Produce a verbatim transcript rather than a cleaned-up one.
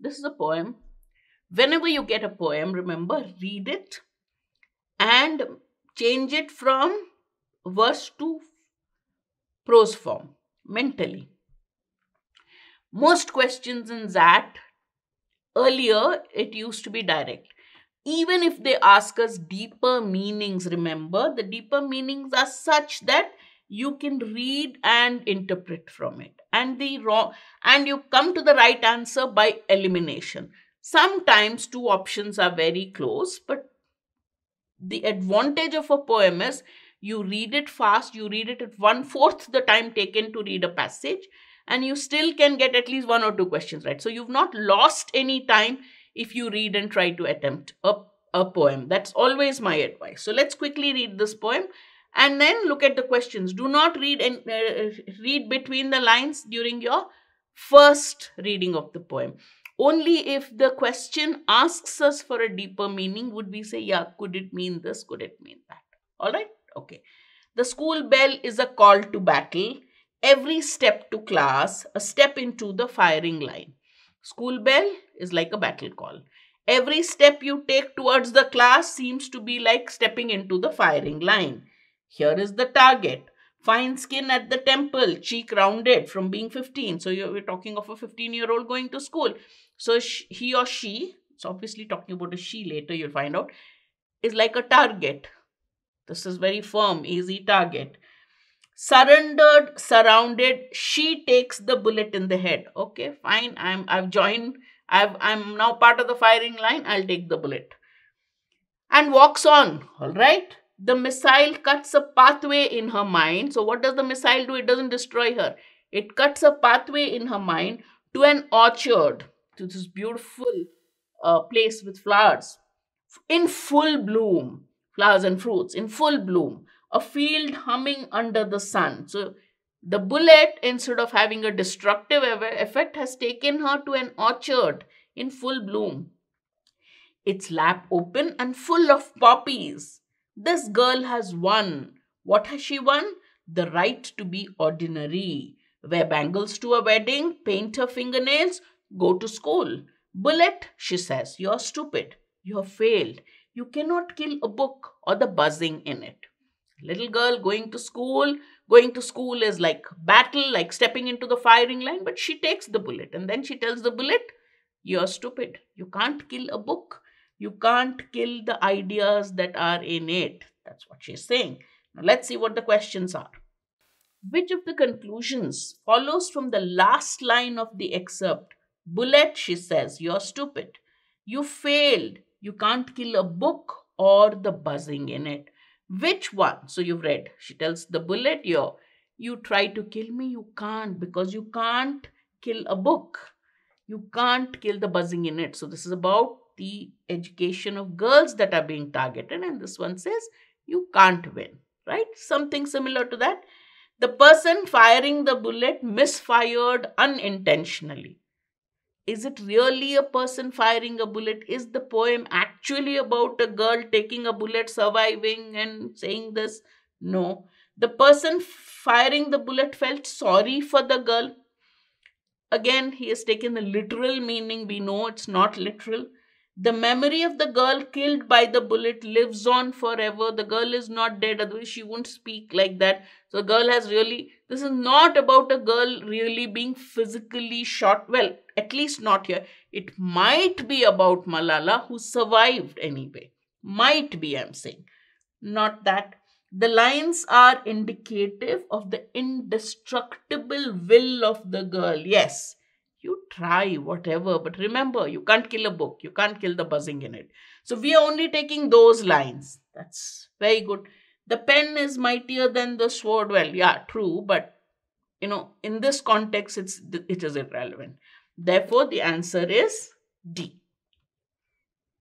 This is a poem. Whenever you get a poem, remember, read it and change it from verse to prose form mentally. Most questions in Z A T, earlier it used to be direct. Even if they ask us deeper meanings, remember, the deeper meanings are such that you can read and interpret from it. And the wrong, and you come to the right answer by elimination. Sometimes two options are very close, but the advantage of a poem is you read it fast, you read it at one-fourth the time taken to read a passage, and you still can get at least one or two questions right. So you've not lost any time if you read and try to attempt a, a poem. That's always my advice. So let's quickly read this poem and then look at the questions. Do not read and uh, read between the lines during your first reading of the poem. Only if the question asks us for a deeper meaning would we say, yeah, could it mean this? Could it mean that? All right? Okay. The school bell is a call to battle. Every step to class, a step into the firing line. School bell is like a battle call. Every step you take towards the class seems to be like stepping into the firing line. Here is the target. Fine skin at the temple, cheek rounded from being fifteen. So you're, we're talking of a fifteen-year-old going to school. So she, he or she, it's obviously talking about a she later, you'll find out, is like a target. This is very firm, easy target. Surrendered, surrounded, she takes the bullet in the head. Okay, fine. I'm I've joined, I've I'm now part of the firing line. I'll take the bullet. And walks on. All right. The missile cuts a pathway in her mind. So what does the missile do? It doesn't destroy her. It cuts a pathway in her mind to an orchard, to this beautiful uh, place with flowers in full bloom. Flowers and fruits in full bloom. A field humming under the sun. So the bullet, instead of having a destructive effect, has taken her to an orchard in full bloom. Its lap open and full of poppies. This girl has won. What has she won? The right to be ordinary. Wear bangles to a wedding, paint her fingernails, go to school. Bullet, she says, you're stupid. You have failed. You cannot kill a book or the buzzing in it. Little girl going to school. Going to school is like battle, like stepping into the firing line. But she takes the bullet and then she tells the bullet, you're stupid. You can't kill a book. You can't kill the ideas that are in it. That's what she's saying. Now let's see what the questions are. Which of the conclusions follows from the last line of the excerpt? Bullet, she says, you're stupid. You failed. You can't kill a book or the buzzing in it. Which one? So you've read. She tells the bullet, yo, you try to kill me, you can't, because you can't kill a book. You can't kill the buzzing in it. So this is about the education of girls that are being targeted. And this one says, you can't win, right? Something similar to that. The person firing the bullet misfired unintentionally. Is it really a person firing a bullet? Is the poem actually about a girl taking a bullet, surviving and saying this? No. The person firing the bullet felt sorry for the girl. Again, he has taken the literal meaning. We know it's not literal. The memory of the girl killed by the bullet lives on forever. The girl is not dead. Otherwise, she won't speak like that. So the girl has really, this is not about a girl really being physically shot. Well, at least not here. It might be about Malala who survived anyway. Might be, I'm saying. Not that. The lines are indicative of the indestructible will of the girl. Yes. You try whatever, but remember, you can't kill a book. You can't kill the buzzing in it. So we are only taking those lines. That's very good. The pen is mightier than the sword. Well, yeah, true. But, you know, in this context, it's, it is irrelevant. Therefore, the answer is D.